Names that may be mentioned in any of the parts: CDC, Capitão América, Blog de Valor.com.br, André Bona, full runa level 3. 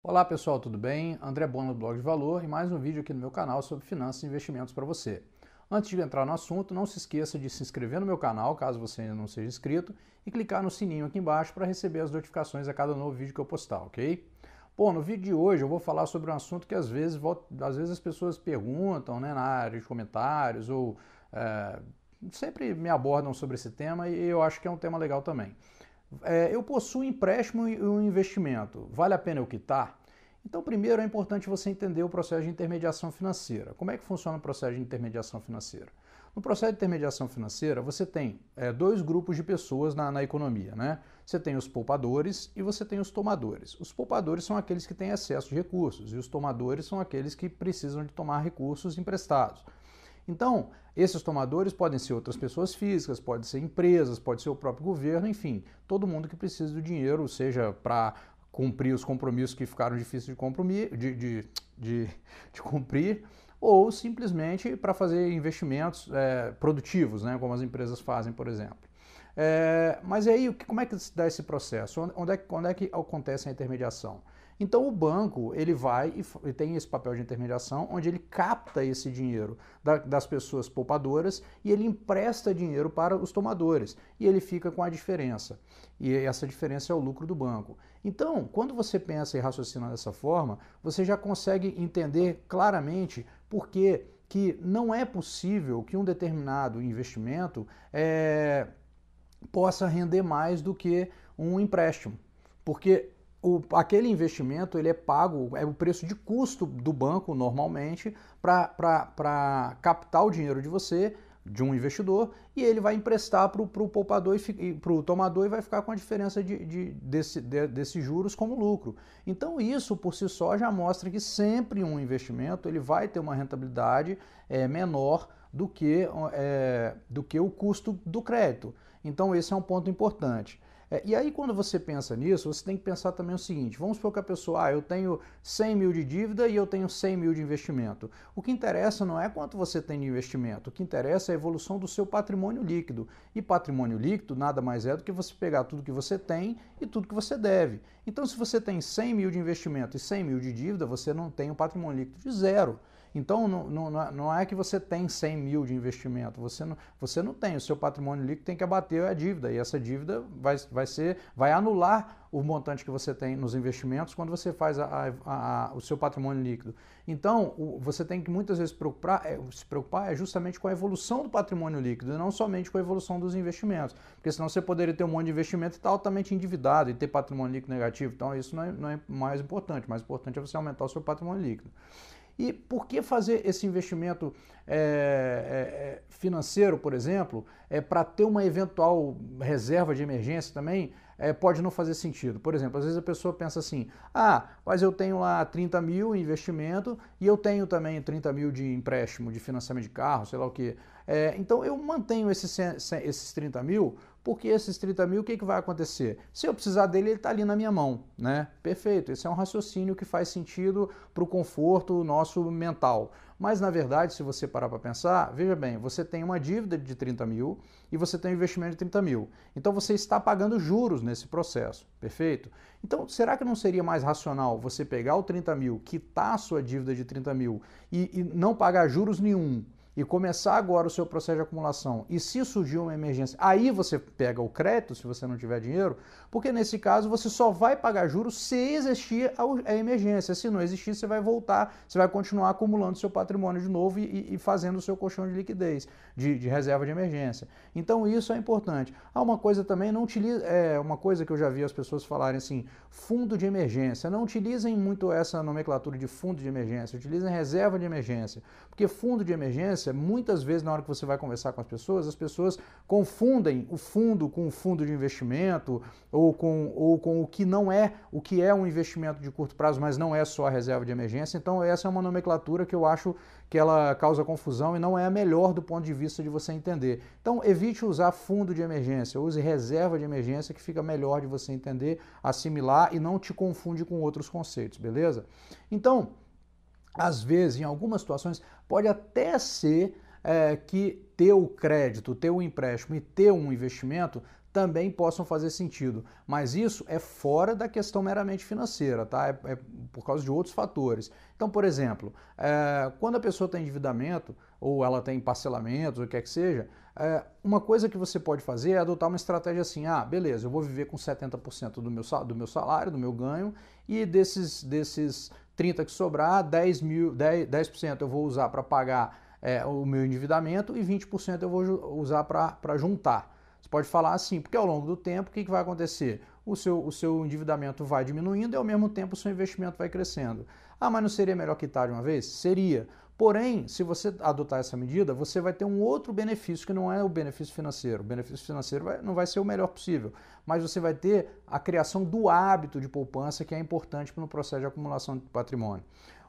Olá pessoal, tudo bem? André Bona do Blog de Valor e mais um vídeo aqui no meu canal sobre finanças e investimentos para você. Antes de entrar no assunto, não se esqueça de se inscrever no meu canal, caso você ainda não seja inscrito, e clicar no sininho aqui embaixo para receber as notificações a cada novo vídeo que eu postar, ok? Bom, no vídeo de hoje eu vou falar sobre um assunto que às vezes as pessoas perguntam, né, na área de comentários, ou sempre me abordam sobre esse tema e eu acho que é um tema legal também. Eu possuo um empréstimo e um investimento, vale a pena eu quitar? Então primeiro é importante você entender o processo de intermediação financeira. Como é que funciona o processo de intermediação financeira? No processo de intermediação financeira você tem dois grupos de pessoas na economia, né? Você tem os poupadores e você tem os tomadores. Os poupadores são aqueles que têm excesso de recursos e os tomadores são aqueles que precisam de tomar recursos emprestados. Então, esses tomadores podem ser outras pessoas físicas, podem ser empresas, pode ser o próprio governo, enfim, todo mundo que precisa do dinheiro, seja para cumprir os compromissos que ficaram difíceis de cumprir, ou simplesmente para fazer investimentos produtivos, né, como as empresas fazem, por exemplo. Mas aí, como é que se dá esse processo? Onde é que acontece a intermediação? Então o banco ele vai e tem esse papel de intermediação onde ele capta esse dinheiro das pessoas poupadoras e ele empresta dinheiro para os tomadores e ele fica com a diferença. E essa diferença é o lucro do banco. Então, quando você pensa e raciocina dessa forma, você já consegue entender claramente por que não é possível que um determinado investimento possa render mais do que um empréstimo, porque aquele investimento ele é pago, é o preço de custo do banco normalmente para captar o dinheiro de você, de um investidor, e ele vai emprestar para o poupador e para o tomador e vai ficar com a diferença desses juros como lucro. Então isso por si só já mostra que sempre um investimento ele vai ter uma rentabilidade menor do que o custo do crédito. Então esse é um ponto importante. E aí quando você pensa nisso, você tem que pensar também o seguinte, vamos supor que a pessoa, eu tenho 100 mil de dívida e eu tenho 100 mil de investimento. O que interessa não é quanto você tem de investimento, o que interessa é a evolução do seu patrimônio líquido. E patrimônio líquido nada mais é do que você pegar tudo que você tem e tudo que você deve. Então se você tem 100 mil de investimento e 100 mil de dívida, você não tem um patrimônio líquido de zero. Então não é que você tem 100 mil de investimento, você não tem, o seu patrimônio líquido tem que abater a dívida, e essa dívida vai anular o montante que você tem nos investimentos quando você faz o seu patrimônio líquido. Então você tem que muitas vezes se preocupar justamente com a evolução do patrimônio líquido, e não somente com a evolução dos investimentos, porque senão você poderia ter um monte de investimento e estar altamente endividado e ter patrimônio líquido negativo, então isso não é mais importante, o mais importante é você aumentar o seu patrimônio líquido. E por que fazer esse investimento financeiro, por exemplo, para ter uma eventual reserva de emergência também, pode não fazer sentido? Por exemplo, às vezes a pessoa pensa assim, mas eu tenho lá 30 mil em investimento e eu tenho também 30 mil de empréstimo, de financiamento de carro, sei lá o quê. Então eu mantenho esses 30 mil, porque esses 30 mil, o que vai acontecer? Se eu precisar dele, ele está ali na minha mão, né? Perfeito, esse é um raciocínio que faz sentido para o conforto nosso mental. Mas, na verdade, se você parar para pensar, veja bem, você tem uma dívida de 30 mil e você tem um investimento de 30 mil. Então, você está pagando juros nesse processo, perfeito? Então, será que não seria mais racional você pegar o 30 mil, quitar a sua dívida de 30 mil e não pagar juros nenhum? E começar agora o seu processo de acumulação, e se surgir uma emergência, aí você pega o crédito, se você não tiver dinheiro, porque nesse caso você só vai pagar juros se existir a emergência, se não existir você vai voltar, você vai continuar acumulando seu patrimônio de novo e fazendo o seu colchão de liquidez, de reserva de emergência. Então isso é importante. Uma coisa também, não utilize, uma coisa que eu já vi as pessoas falarem assim, fundo de emergência, não utilizem muito essa nomenclatura de fundo de emergência, utilizem reserva de emergência, porque fundo de emergência muitas vezes na hora que você vai conversar com as pessoas confundem o fundo com o fundo de investimento ou com o que não é, o que é um investimento de curto prazo, mas não é só a reserva de emergência. Então essa é uma nomenclatura que eu acho que ela causa confusão e não é a melhor do ponto de vista de você entender. Então evite usar fundo de emergência, use reserva de emergência que fica melhor de você entender, assimilar e não te confunde com outros conceitos, beleza? Então, às vezes, em algumas situações, pode até ser que ter o crédito, ter o empréstimo e ter um investimento também possam fazer sentido. Mas isso é fora da questão meramente financeira, tá? É por causa de outros fatores. Então, por exemplo, quando a pessoa tem endividamento, ou ela tem parcelamentos, ou o que é que seja, uma coisa que você pode fazer é adotar uma estratégia assim: ah, beleza, eu vou viver com 70% do meu salário, do meu ganho, e desses 30 que sobrar, 10% eu vou usar para pagar o meu endividamento e 20% eu vou usar para juntar. Você pode falar assim, porque ao longo do tempo, o que vai acontecer? O seu endividamento vai diminuindo e ao mesmo tempo o seu investimento vai crescendo. Ah, mas não seria melhor quitar de uma vez? Seria. Porém, se você adotar essa medida, você vai ter um outro benefício que não é o benefício financeiro. O benefício financeiro não vai ser o melhor possível, mas você vai ter a criação do hábito de poupança, que é importante no processo de acumulação de patrimônio.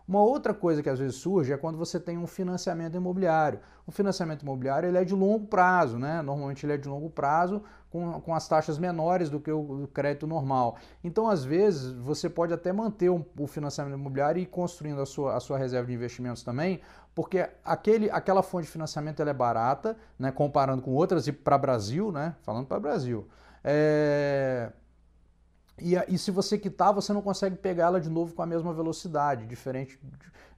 Uma outra coisa que às vezes surge é quando você tem um financiamento imobiliário. O financiamento imobiliário ele é de longo prazo, né? Normalmente ele é de longo prazo com as taxas menores do que o crédito normal. Então, às vezes, você pode até manter o financiamento imobiliário e ir construindo a sua reserva de investimentos também, porque aquela fonte de financiamento ela é barata, né? Comparando com outras e para o Brasil, né? Falando para o Brasil. E se você quitar, você não consegue pegá-la de novo com a mesma velocidade, diferente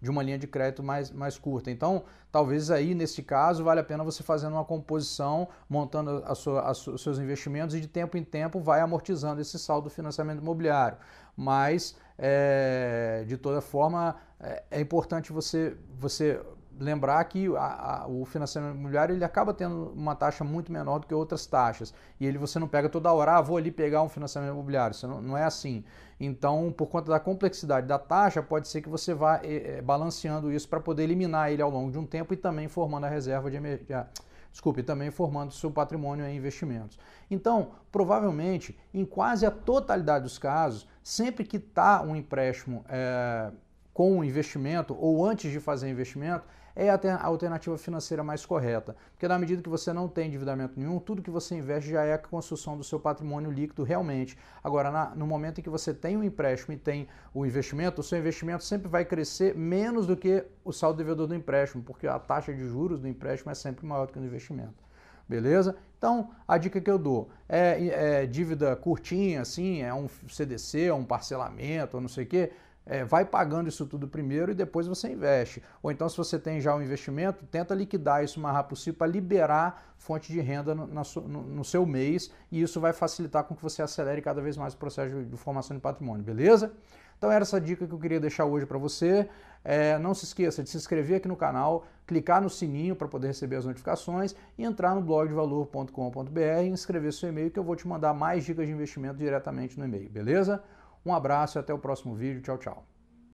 de uma linha de crédito mais curta. Então, talvez aí, nesse caso, vale a pena você fazendo uma composição, montando os seus investimentos e de tempo em tempo vai amortizando esse saldo do financiamento imobiliário. Mas, de toda forma, é importante você lembrar que o financiamento imobiliário ele acaba tendo uma taxa muito menor do que outras taxas. E você não pega toda hora, vou ali pegar um financiamento imobiliário. Isso não é assim. Então, por conta da complexidade da taxa, pode ser que você vá balanceando isso para poder eliminar ele ao longo de um tempo e também formando a reserva de emergência. Desculpe, também formando seu patrimônio em investimentos. Então, provavelmente, em quase a totalidade dos casos, sempre que está um empréstimo com um investimento ou antes de fazer investimento, é a alternativa financeira mais correta. Porque na medida que você não tem endividamento nenhum, tudo que você investe já é a construção do seu patrimônio líquido realmente. Agora, no momento em que você tem um empréstimo e tem o investimento, o seu investimento sempre vai crescer menos do que o saldo devedor do empréstimo, porque a taxa de juros do empréstimo é sempre maior do que o do investimento. Beleza? Então, a dica que eu dou é dívida curtinha, assim, é um CDC, é um parcelamento, ou não sei o quê. Vai pagando isso tudo primeiro e depois você investe. Ou então, se você tem já um investimento, tenta liquidar isso o mais rápido possível para liberar fonte de renda no seu mês, e isso vai facilitar com que você acelere cada vez mais o processo de formação de patrimônio, beleza? Então era essa dica que eu queria deixar hoje para você. Não se esqueça de se inscrever aqui no canal, clicar no sininho para poder receber as notificações e entrar no blog de valor.com.br e inscrever seu e-mail, que eu vou te mandar mais dicas de investimento diretamente no e-mail, beleza? Um abraço e até o próximo vídeo. Tchau, tchau.